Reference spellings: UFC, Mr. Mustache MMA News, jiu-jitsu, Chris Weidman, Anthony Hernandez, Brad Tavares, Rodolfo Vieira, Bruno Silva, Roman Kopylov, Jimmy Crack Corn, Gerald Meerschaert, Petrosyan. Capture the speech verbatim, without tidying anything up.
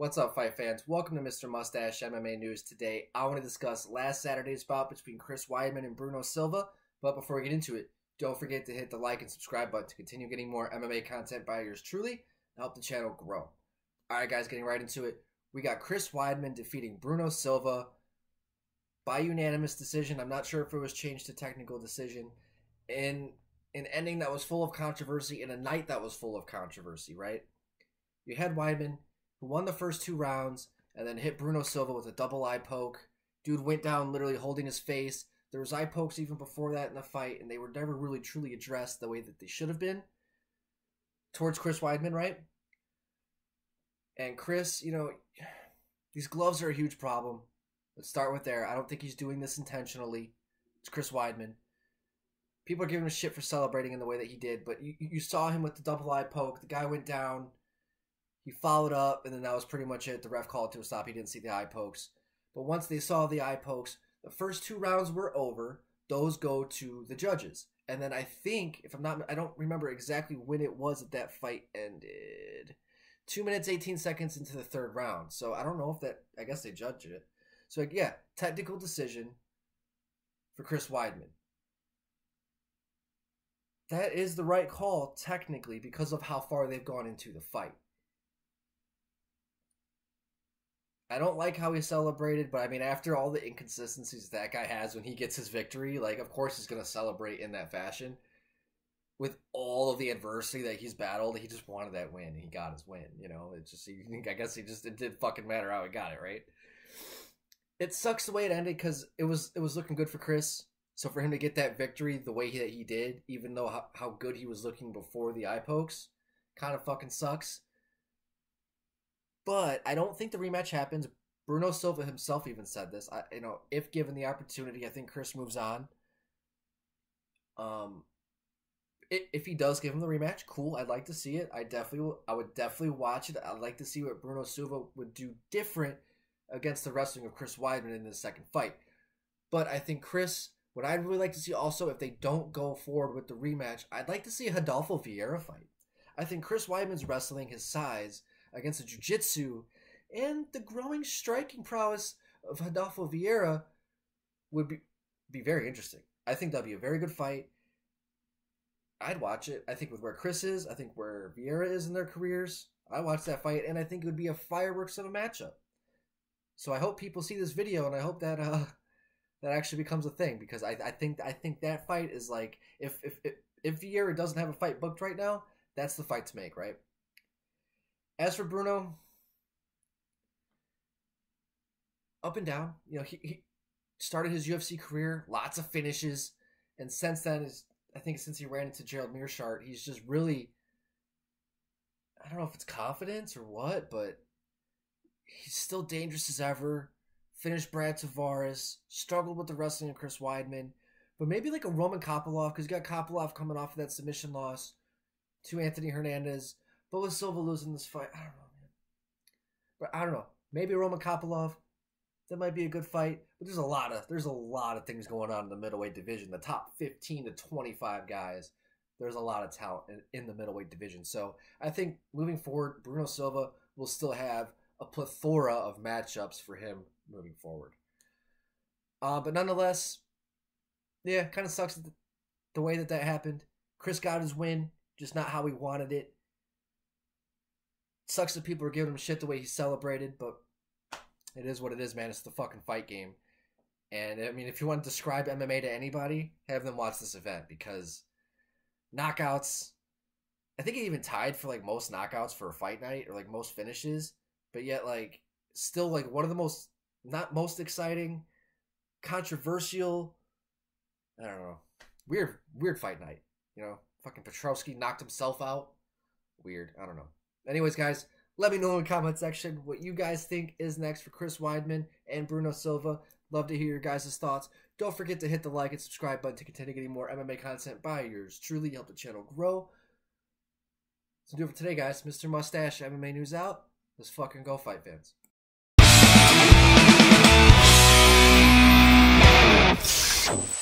What's up, fight fans? Welcome to Mister Mustache M M A News. Today, I want to discuss last Saturday's bout between Chris Weidman and Bruno Silva. But before we get into it, don't forget to hit the like and subscribe button to continue getting more M M A content by yours truly and help the channel grow. All right, guys, getting right into it. We got Chris Weidman defeating Bruno Silva by unanimous decision. I'm not sure if it was changed to technical decision. In an ending that was full of controversy and a night that was full of controversy, right? You had Weidman, who won the first two rounds and then hit Bruno Silva with a double eye poke. Dude went down literally holding his face. There was eye pokes even before that in the fight, and they were never really truly addressed the way that they should have been towards Chris Weidman, right? And Chris, you know, these gloves are a huge problem. Let's start with there. I don't think he's doing this intentionally. It's Chris Weidman. People are giving him shit for celebrating in the way that he did, but you, you saw him with the double eye poke. The guy went down. He followed up, and then that was pretty much it. The ref called to a stop. He didn't see the eye pokes. But once they saw the eye pokes, the first two rounds were over. Those go to the judges. And then I think, if I'm not, I don't remember exactly when it was that that fight ended. two minutes, eighteen seconds into the third round. So I don't know if that, I guess they judged it. So yeah, technical decision for Chris Weidman. That is the right call, technically, because of how far they've gone into the fight. I don't like how he celebrated, but I mean, after all the inconsistencies that guy has when he gets his victory, like, of course he's going to celebrate in that fashion. With all of the adversity that he's battled, he just wanted that win, and he got his win, you know? It's just, you think, I guess he just, it didn't fucking matter how he got it, right? It sucks the way it ended, because it was, it was looking good for Chris. So for him to get that victory the way that he did, even though how, how good he was looking before the eye pokes, kind of fucking sucks. But I don't think the rematch happens. Bruno Silva himself even said this. I, you know, if given the opportunity, I think Chris moves on. Um, if he does give him the rematch, cool. I'd like to see it. I definitely, will, I would definitely watch it. I'd like to see what Bruno Silva would do different against the wrestling of Chris Weidman in the second fight. But I think Chris, what I'd really like to see also, if they don't go forward with the rematch, I'd like to see a Rodolfo Vieira fight. I think Chris Weidman's wrestling, his size, against the jiu-jitsu and the growing striking prowess of Rodolfo Vieira would be, be very interesting. I think that'd be a very good fight. I'd watch it. I think with where Chris is, I think where Vieira is in their careers, I watch that fight, and I think it would be a fireworks of a matchup. So I hope people see this video, and I hope that uh, that actually becomes a thing, because I, I think I think that fight is like, if if if, if Vieira doesn't have a fight booked right now, that's the fight to make, right? As for Bruno, up and down. You know, he, he started his U F C career, lots of finishes, and since then, is I think since he ran into Gerald Meerschaert, he's just really, I don't know if it's confidence or what, but he's still dangerous as ever. Finished Brad Tavares, struggled with the wrestling of Chris Weidman, but maybe like a Roman Kopylov, because you got Kopylov coming off of that submission loss to Anthony Hernandez. But with Silva losing this fight, I don't know, man. But I don't know. Maybe Roman Kopylov. That might be a good fight. But there's a lot of there's a lot of things going on in the middleweight division. The top fifteen to twenty-five guys. There's a lot of talent in, in the middleweight division. So I think moving forward, Bruno Silva will still have a plethora of matchups for him moving forward. Uh, but nonetheless, yeah, kind of sucks the, the way that that happened. Chris got his win, just not how he wanted it. Sucks that people are giving him shit the way he celebrated, but it is what it is, man. It's the fucking fight game. And, I mean, if you want to describe M M A to anybody, have them watch this event, because knockouts, I think it even tied for, like, most knockouts for a fight night, or, like, most finishes, but yet, like, still, like, one of the most, not most exciting, controversial, I don't know, weird, weird fight night, you know? Fucking Petrosyan knocked himself out. Weird. I don't know. Anyways, guys, let me know in the comment section what you guys think is next for Chris Weidman and Bruno Silva. Love to hear your guys' thoughts. Don't forget to hit the like and subscribe button to continue getting more M M A content by yours truly. Help the channel grow. That's do it for today, guys. Mister Mustache M M A News out. Let's fucking go, fight fans.